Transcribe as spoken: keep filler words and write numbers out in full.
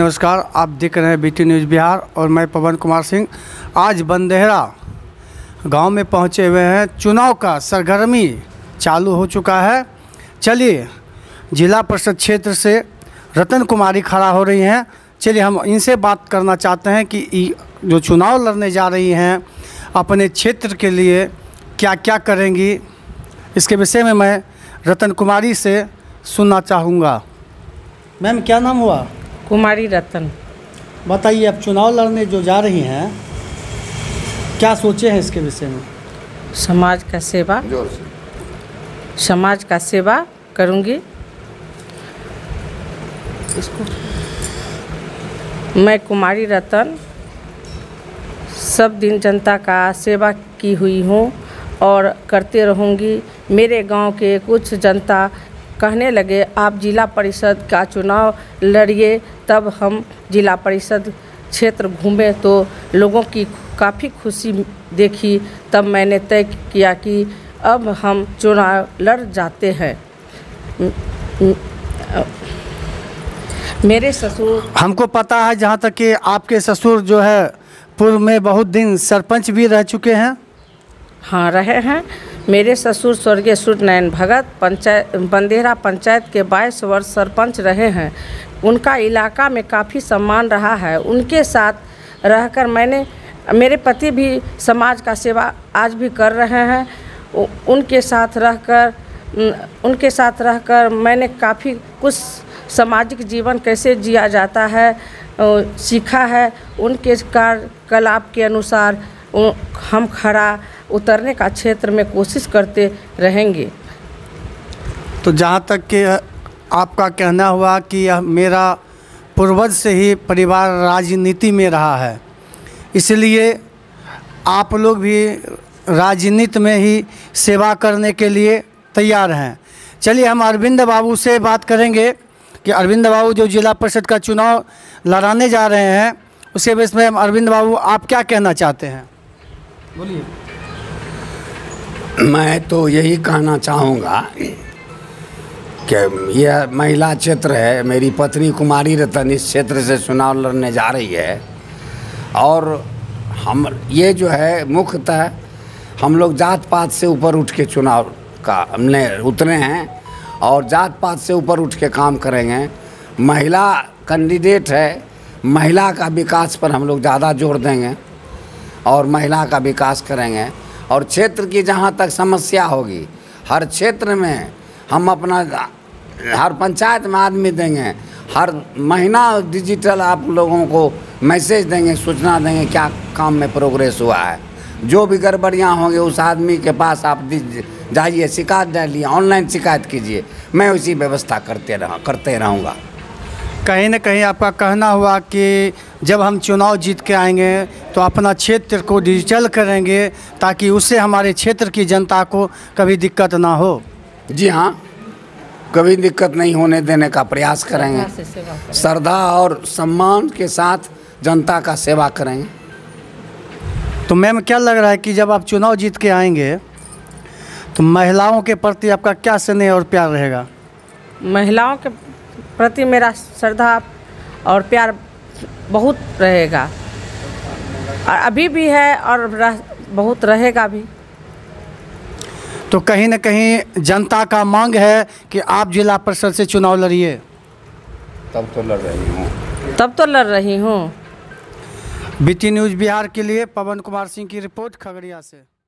नमस्कार, आप देख रहे हैं बीटी न्यूज़ बिहार और मैं पवन कुमार सिंह आज बंदेरा गांव में पहुंचे हुए हैं। चुनाव का सरगर्मी चालू हो चुका है। चलिए जिला परिषद क्षेत्र से रतन कुमारी खड़ा हो रही हैं। चलिए हम इनसे बात करना चाहते हैं कि जो चुनाव लड़ने जा रही हैं अपने क्षेत्र के लिए क्या क्या करेंगी, इसके विषय में मैं रतन कुमारी से सुनना चाहूँगा। मैम, क्या नाम हुआ? कुमारी रतन। बताइए, आप चुनाव लड़ने जो जा रही हैं क्या सोचे हैं इसके विषय में? समाज का सेवा, समाज का सेवा करूंगी। इसको मैं कुमारी रतन सब दिन जनता का सेवा की हुई हूं और करते रहूंगी। मेरे गांव के कुछ जनता कहने लगे आप जिला परिषद का चुनाव लड़िए, तब हम जिला परिषद क्षेत्र घूमे तो लोगों की काफ़ी खुशी देखी। तब मैंने तय किया कि अब हम चुनाव लड़ जाते हैं। मेरे ससुर, हमको पता है जहाँ तक कि आपके ससुर जो है पूर्व में बहुत दिन सरपंच भी रह चुके हैं। हाँ, रहे हैं। मेरे ससुर स्वर्गीय सूर्यनारायण भगत पंचायत बंदेरा पंचायत के बाईस वर्ष सरपंच रहे हैं। उनका इलाका में काफ़ी सम्मान रहा है। उनके साथ रहकर मैंने, मेरे पति भी समाज का सेवा आज भी कर रहे हैं। उनके साथ रहकर उनके साथ रहकर मैंने काफ़ी कुछ सामाजिक जीवन कैसे जिया जाता है सीखा है। उनके कार्यकलाप के अनुसार हम खरा उतरने का क्षेत्र में कोशिश करते रहेंगे। तो जहाँ तक कि आपका कहना हुआ कि यह मेरा पूर्वज से ही परिवार राजनीति में रहा है, इसलिए आप लोग भी राजनीति में ही सेवा करने के लिए तैयार हैं। चलिए हम अरविंद बाबू से बात करेंगे कि अरविंद बाबू जो जिला परिषद का चुनाव लड़ाने जा रहे हैं उसके बेस में। अरविंद बाबू, आप क्या कहना चाहते हैं? बोलिए। मैं तो यही कहना चाहूँगा कि यह महिला क्षेत्र है, मेरी पत्नी कुमारी रतन इस क्षेत्र से चुनाव लड़ने जा रही है और हम ये जो है मुख्यतः हम लोग जात पात से ऊपर उठ के चुनाव का हमने उतरे हैं और जात पात से ऊपर उठ के काम करेंगे। महिला कैंडिडेट है, महिला का विकास पर हम लोग ज़्यादा जोर देंगे और महिला का विकास करेंगे। और क्षेत्र की जहाँ तक समस्या होगी हर क्षेत्र में हम अपना हर पंचायत में आदमी देंगे। हर महीना डिजिटल आप लोगों को मैसेज देंगे, सूचना देंगे क्या काम में प्रोग्रेस हुआ है। जो भी गड़बड़ियाँ होंगी उस आदमी के पास आप जाइए, शिकायत डालिए, ऑनलाइन शिकायत कीजिए। मैं उसी व्यवस्था करते रहा करते रहूँगा। कहीं ना कहीं आपका कहना हुआ कि जब हम चुनाव जीत के आएंगे तो अपना क्षेत्र को डिजिटल करेंगे ताकि उससे हमारे क्षेत्र की जनता को कभी दिक्कत ना हो। जी हाँ, कभी दिक्कत नहीं होने देने का प्रयास करेंगे। श्रद्धा और सम्मान के साथ जनता का सेवा करेंगे। तो मैम, क्या लग रहा है कि जब आप चुनाव जीत के आएंगे तो महिलाओं के प्रति आपका क्या स्नेह और प्यार रहेगा? महिलाओं के प्रति मेरा श्रद्धा और प्यार बहुत रहेगा, अभी भी है और रह, बहुत रहेगा भी। तो कहीं ना कहीं जनता का मांग है कि आप जिला परिषद से चुनाव लड़िए। तब तो लड़ रही हूँ तब तो लड़ रही हूँ बीटी न्यूज़ बिहार के लिए पवन कुमार सिंह की रिपोर्ट खगड़िया से।